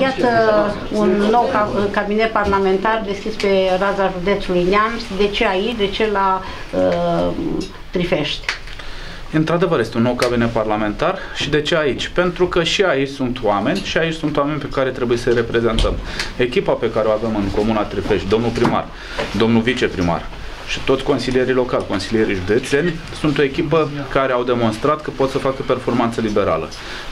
Iată un nou cabinet parlamentar deschis pe raza județului Neamț. De ce aici? De ce la Trifești? Într-adevăr, este un nou cabinet parlamentar. Și de ce aici? Pentru că și aici sunt oameni, și aici sunt oameni pe care trebuie să-i reprezentăm. Echipa pe care o avem în comuna Trifești, domnul primar, domnul viceprimar și toți consilierii locali, consilierii județeni, sunt o echipă care au demonstrat că pot să facă performanță liberală.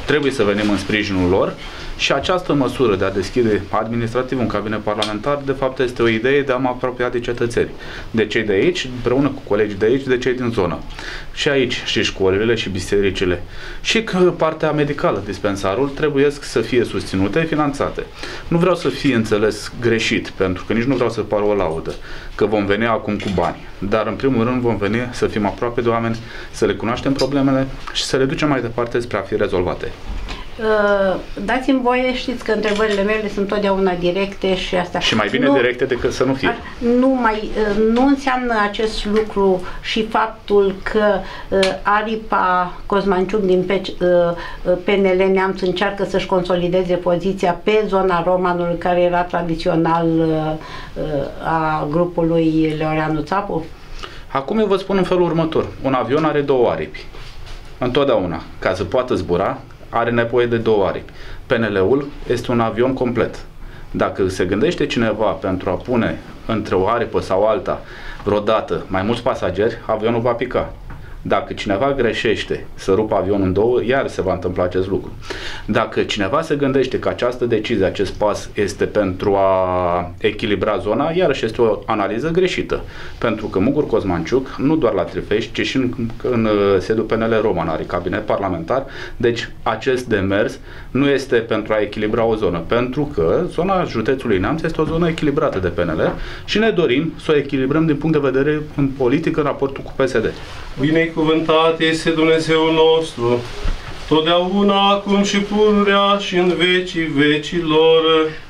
Trebuie să venim în sprijinul lor și această măsură de a deschide administrativ un cabinet parlamentar, de fapt, este o idee de a mă apropia de cetățeni, de cei de aici, împreună cu colegii de aici, de cei din zonă. Și aici și școlile și bisericile și că partea medicală, dispensarul, trebuie să fie susținute, finanțate. Nu vreau să fie înțeles greșit, pentru că nici nu vreau să par o laudă, că vom veni acum cu bani. Dar în primul rând vom veni să fim aproape de oameni, să le cunoaștem problemele și să le ducem mai departe spre a fi rezolvate. Dați-mi voie, știți că întrebările mele sunt totdeauna directe și asta. Și mai bine directe decât să nu fie. Nu înseamnă acest lucru și faptul că Aripa Cozmanciuc din PNL Neamț încearcă să-și consolideze poziția pe zona Romanului, care era tradițional a grupului Leoreanu Țapu? Acum eu vă spun în felul următor. Un avion are două aripi. Întotdeauna. Ca să poată zbura, are nevoie de două aripi. PNL-ul este un avion complet. Dacă se gândește cineva pentru a pune între o aripă sau alta vreodată mai mulți pasageri, avionul va pica. Dacă cineva greșește să rupă avionul în două, iar se va întâmpla acest lucru. Dacă cineva se gândește că această decizie, acest pas este pentru a echilibra zona, iarăși este o analiză greșită. Pentru că Mugur Cozmanciuc, nu doar la Trifești, ci și în sediul PNL Roman, are cabinet parlamentar. Deci acest demers nu este pentru a echilibra o zonă, pentru că zona județului Neamț este o zonă echilibrată de PNL și ne dorim să o echilibrăm din punct de vedere în politică în raportul cu PSD. Binecuvântat este Dumnezeu nostru, totdeauna, acum și pururea și în vecii vecilor.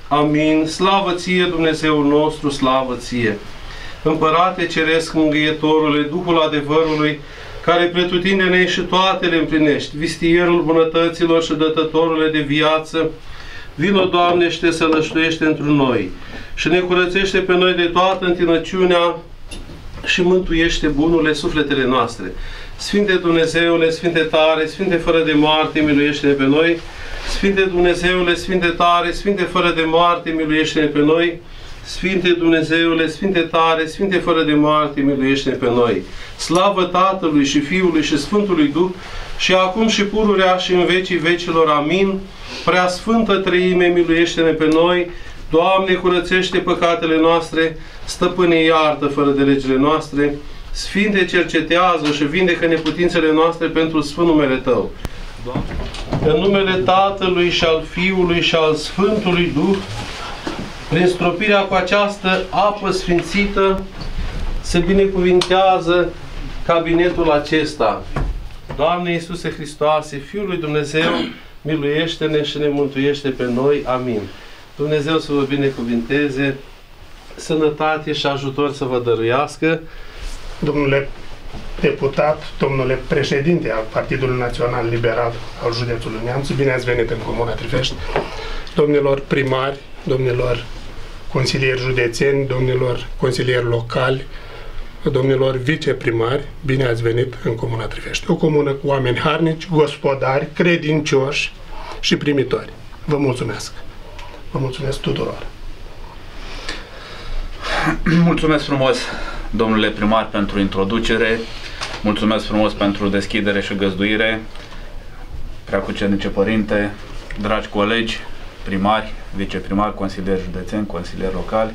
Amin. Slavă ție, Dumnezeu nostru, slavă ție! Împărate Ceresc, Mângâietorule, Duhul adevărului, care pretutindene și toate le împlinești, vistierul bunătăților și dătătorule de viață, vino, Doamne, și te sălășluiește întru noi și ne curățește pe noi de toată întinăciunea și mântuiește, bunule, sufletele noastre. Sfinte Dumnezeule, Sfinte tare, Sfinte fără de moarte, miluiește-ne pe noi. Sfinte Dumnezeule, Sfinte tare, Sfinte fără de moarte, miluiește-ne pe noi. Sfinte Dumnezeule, Sfinte tare, Sfinte fără de moarte, miluiește-ne pe noi. Slavă Tatălui și Fiului și Sfântului Duh, și acum și pururea și în vecii vecilor. Amin. Prea Sfântă Treime, miluiește-ne pe noi. Doamne, curățește păcatele noastre, Stăpâne, iartă fără de legile noastre, Sfinte, cercetează și vindecă neputințele noastre pentru sfânt numele Tău. În numele Tatălui și al Fiului și al Sfântului Duh, prin stropirea cu această apă sfințită, se binecuvintează cabinetul acesta. Doamne Iisuse Hristoase, Fiul lui Dumnezeu, miluiește-ne și ne mântuiește pe noi. Amin. Dumnezeu să vă binecuvinteze, sănătate și ajutor să vă dăruiască. Domnule deputat, domnule președinte al Partidului Național Liberal al județului Neamț, bine ați venit în comuna Trifești. Domnilor primari, domnilor consilieri județeni, domnilor consilieri locali, domnilor viceprimari, bine ați venit în comuna Trifești. O comună cu oameni harnici, gospodari, credincioși și primitori. Vă mulțumesc! Vă mulțumesc tuturor! Mulțumesc frumos, domnule primar, pentru introducere, mulțumesc frumos pentru deschidere și găzduire, preacucernice părinte, dragi colegi, primari, viceprimari, consilieri județeni, consilieri locali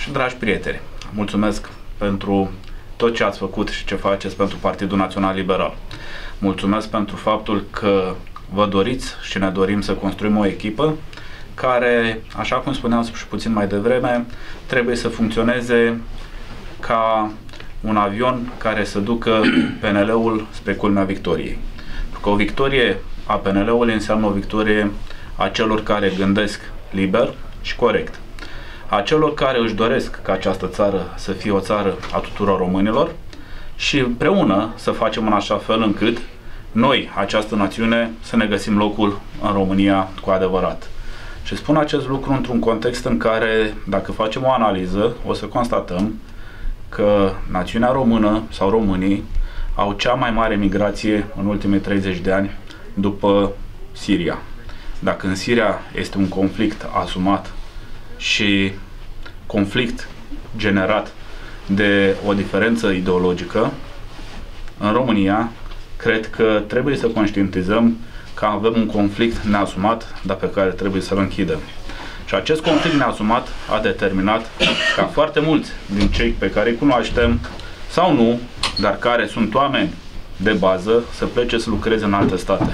și dragi prieteni. Mulțumesc pentru tot ce ați făcut și ce faceți pentru Partidul Național Liberal. Mulțumesc pentru faptul că vă doriți și ne dorim să construim o echipă care, așa cum spuneam și puțin mai devreme, trebuie să funcționeze ca un avion care să ducă PNL-ul spre culmea victoriei. Pentru că o victorie a PNL-ului înseamnă o victorie a celor care gândesc liber și corect, a celor care își doresc ca această țară să fie o țară a tuturor românilor și împreună să facem în așa fel încât noi, această națiune, să ne găsim locul în România cu adevărat. Și spun acest lucru într-un context în care, dacă facem o analiză, o să constatăm că națiunea română sau românii au cea mai mare migrație în ultimii 30 de ani după Siria. Dacă în Siria este un conflict asumat și conflict generat de o diferență ideologică, în România cred că trebuie să conștientizăm că avem un conflict neasumat, dar pe care trebuie să-l închidem. Și acest conflict neasumat a determinat ca foarte mulți din cei pe care îi cunoaștem sau nu, dar care sunt oameni de bază, să plece să lucreze în alte state.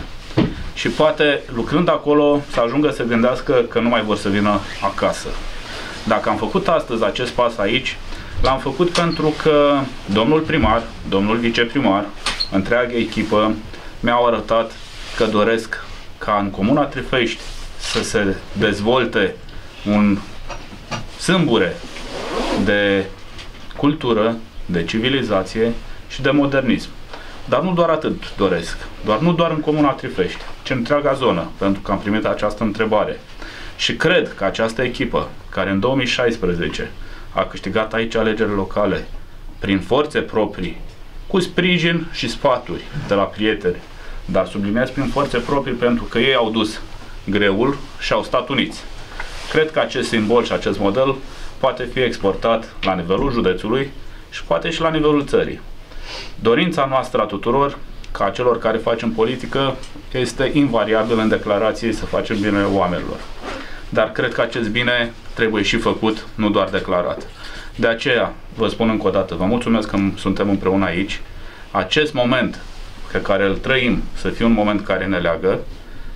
Și poate, lucrând acolo, să ajungă să gândească că nu mai vor să vină acasă. Dacă am făcut astăzi acest pas aici, l-am făcut pentru că domnul primar, domnul viceprimar, întreaga echipă mi-au arătat că doresc ca în comuna Trifești să se dezvolte un sâmbure de cultură, de civilizație și de modernism. Dar nu doar atât doresc, nu doar în comuna Trifești, ci întreaga zonă, pentru că am primit această întrebare. Și cred că această echipă, care în 2016 a câștigat aici alegeri locale prin forțe proprii, cu sprijin și sfaturi de la prieteni, dar subliniez prin forțe proprii pentru că ei au dus greul și au stat uniți. Cred că acest simbol și acest model poate fi exportat la nivelul județului și poate și la nivelul țării. Dorința noastră a tuturor, ca a celor care facem politică, este invariabil în declarații să facem bine oamenilor. Dar cred că acest bine trebuie și făcut, nu doar declarat. De aceea, vă spun încă o dată, vă mulțumesc că suntem împreună aici. Acest moment pe care îl trăim să fie un moment care ne leagă,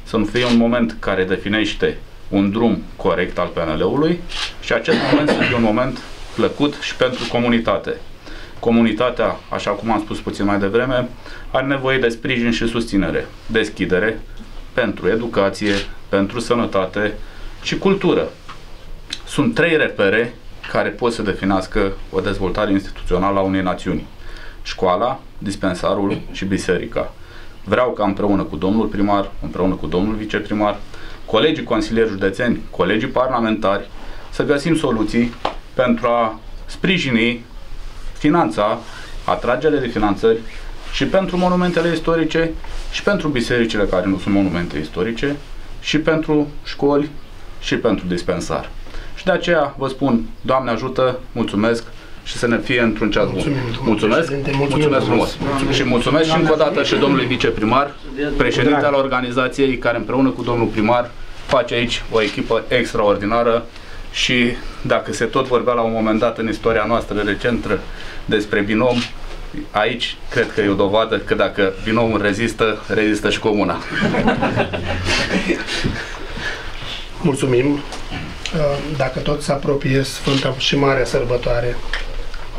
să nu fie un moment care definește un drum corect al PNL-ului și acest moment să fie un moment plăcut și pentru comunitate. Comunitatea, așa cum am spus puțin mai devreme, are nevoie de sprijin și susținere, deschidere pentru educație, pentru sănătate și cultură. Sunt trei repere care pot să definească o dezvoltare instituțională a unei națiuni. Școala, dispensarul și biserica. Vreau ca împreună cu domnul primar, împreună cu domnul viceprimar, colegii consilieri județeni, colegii parlamentari, să găsim soluții pentru a sprijini finanța, atragerea de finanțări și pentru monumentele istorice și pentru bisericile care nu sunt monumente istorice și pentru școli și pentru dispensar. Și de aceea vă spun, Doamne ajută, mulțumesc și să ne fie într-un ceas bun. Mulțumesc, mulțumesc frumos. Și mulțumesc și încă o dată și domnului viceprimar, președintele al organizației, care împreună cu domnul primar face aici o echipă extraordinară. Și dacă se tot vorbea la un moment dat în istoria noastră recentă despre binom, aici cred că e o dovadă că dacă binomul rezistă, rezistă și comuna. Mulțumim! Dacă tot se apropie Sfânta și Marea Sărbătoare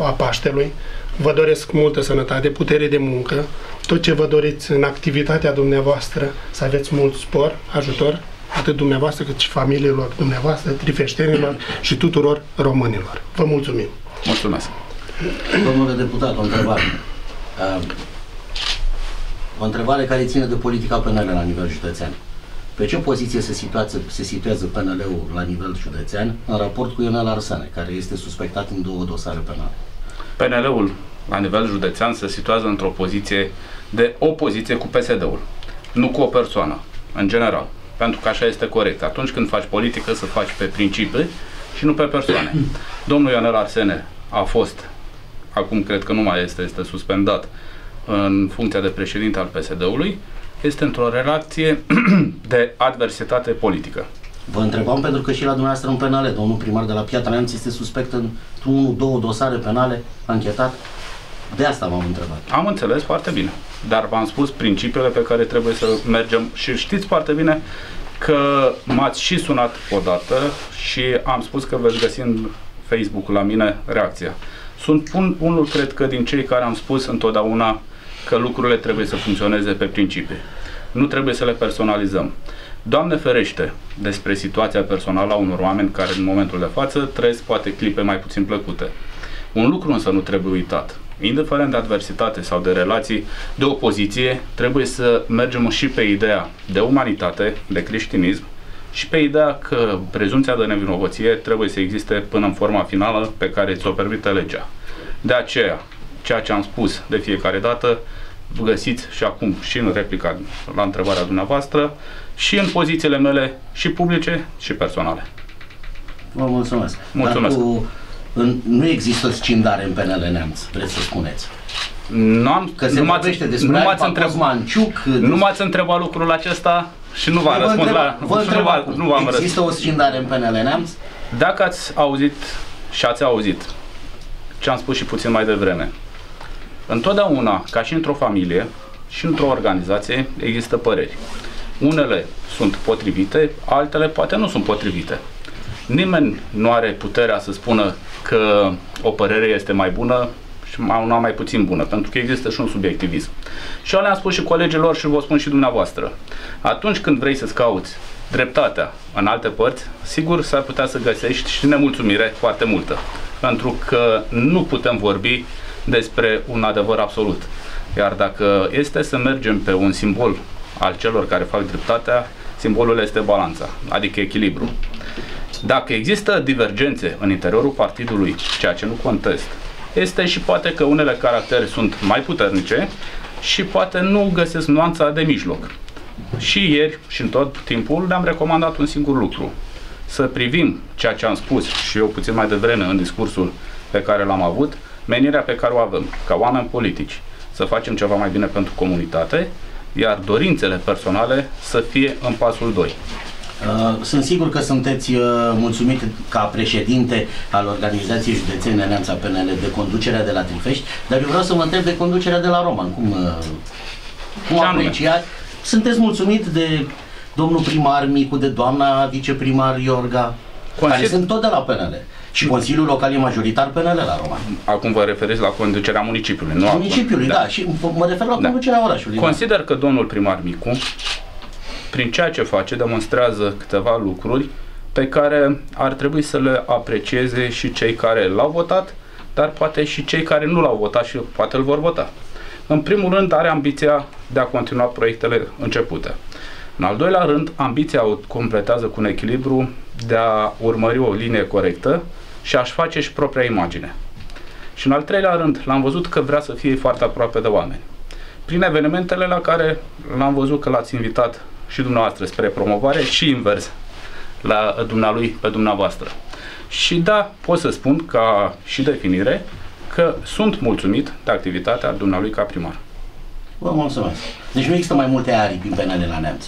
a Paștelui, vă doresc multă sănătate, putere de muncă, tot ce vă doriți în activitatea dumneavoastră, să aveți mult spor, ajutor, atât dumneavoastră cât și familiilor dumneavoastră, trifeștenilor și tuturor românilor. Vă mulțumim! Mulțumesc! Domnule deputat, o întrebare. O întrebare care ține de politica penală la nivel județean. Pe ce poziție se situează PNL-ul la nivel județean în raport cu Ionel Arsane, care este suspectat în 2 dosare penale? PNL-ul la nivel județean se situează într-o poziție de opoziție cu PSD-ul, nu cu o persoană, în general. Pentru că așa este corect. Atunci când faci politică, să faci pe principii și nu pe persoane. Domnul Ionel Arsane a fost, acum cred că nu mai este, este suspendat în funcția de președinte al PSD-ului, este într-o relație de adversitate politică. Vă întrebam pentru că și la dumneavoastră în penale, domnul primar de la Piatra este suspect în 1-2 dosare penale, anchetat. De asta m-am întrebat. Am înțeles foarte bine, dar v-am spus principiile pe care trebuie să mergem și știți foarte bine că m-ați și sunat odată și am spus că veți găsi în Facebook la mine reacția. Sunt unul, cred că, din cei care am spus întotdeauna că lucrurile trebuie să funcționeze pe principii. Nu trebuie să le personalizăm. Doamne ferește despre situația personală a unor oameni care în momentul de față trăiesc poate clipe mai puțin plăcute. Un lucru însă nu trebuie uitat. Indiferent de adversitate sau de relații de opoziție, trebuie să mergem și pe ideea de umanitate, de creștinism și pe ideea că prezumția de nevinovăție trebuie să existe până în forma finală pe care ți-o permite legea. De aceea, ceea ce am spus de fiecare dată, găsiți și acum și în replica la întrebarea dumneavoastră și în pozițiile mele și publice și personale. Vă mulțumesc. Mulțumesc. Dar cu... Nu există o scindare în PNL Neamț, vreți să spuneți. Nu m-ați întrebat lucrul acesta și nu v-am răspuns la... Există o scindare în PNL Neamț? Dacă ați auzit și ați auzit ce am spus și puțin mai devreme, întotdeauna, ca și într-o familie și într-o organizație, există păreri. Unele sunt potrivite, altele poate nu sunt potrivite. Nimeni nu are puterea să spună că o părere este mai bună și una mai puțin bună, pentru că există și un subiectivism. Și eu le-am spus și colegilor și vă spun și dumneavoastră. Atunci când vrei să-ți cauți dreptatea în alte părți, sigur s-ar putea să găsești și nemulțumire foarte multă, pentru că nu putem vorbi despre un adevăr absolut. Iar dacă este să mergem pe un simbol al celor care fac dreptatea, simbolul este balanța, adică echilibru. Dacă există divergențe în interiorul partidului, ceea ce nu contest, este și poate că unele caractere sunt mai puternice și poate nu găsesc nuanța de mijloc. Și ieri și în tot timpul le-am recomandat un singur lucru. Să privim ceea ce am spus și eu puțin mai devreme în discursul pe care l-am avut, menirea pe care o avem, ca oameni politici, să facem ceva mai bine pentru comunitate, iar dorințele personale să fie în pasul 2. Sunt sigur că sunteți mulțumit ca președinte al organizației județene Neamța PNL de conducerea de la Trifești, dar eu vreau să vă întreb de conducerea de la Roman. Cum apreciați? Sunteți mulțumit de domnul primar Micu, de doamna viceprimar Iorga, care sunt tot de la PNL? Și Consiliul Local e majoritar PNL la Roman. Acum vă referiți la conducerea municipiului, nu? Municipiului, da. Și mă refer la conducerea orașului. Consider că domnul primar Micu, prin ceea ce face, demonstrează câteva lucruri pe care ar trebui să le aprecieze și cei care l-au votat, dar poate și cei care nu l-au votat și poate îl vor vota. În primul rând, are ambiția de a continua proiectele începute. În al doilea rând, ambiția o completează cu un echilibru de a urmări o linie corectă și a-și face și propria imagine. Și în al treilea rând, l-am văzut că vrea să fie foarte aproape de oameni. Prin evenimentele la care l-am văzut că l-ați invitat și dumneavoastră spre promovare și invers la dumnealui pe dumneavoastră. Și da, pot să spun ca și definire că sunt mulțumit de activitatea dumnealui ca primar. Vă mulțumesc. Deci nu există mai multe aripi în PNL la Neamț.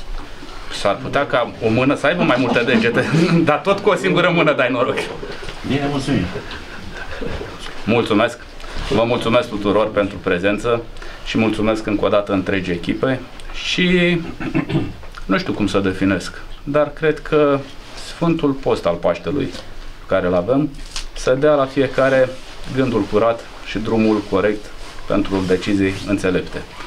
S-ar putea ca o mână să aibă mai multe degete, dar tot cu o singură mână dai noroc. Bine, mulțumim. Mulțumesc. Vă mulțumesc tuturor pentru prezență și mulțumesc încă o dată întregii echipe și nu știu cum să definesc, dar cred că Sfântul Post al Paștelui pe care îl avem să dea la fiecare gândul curat și drumul corect pentru decizii înțelepte.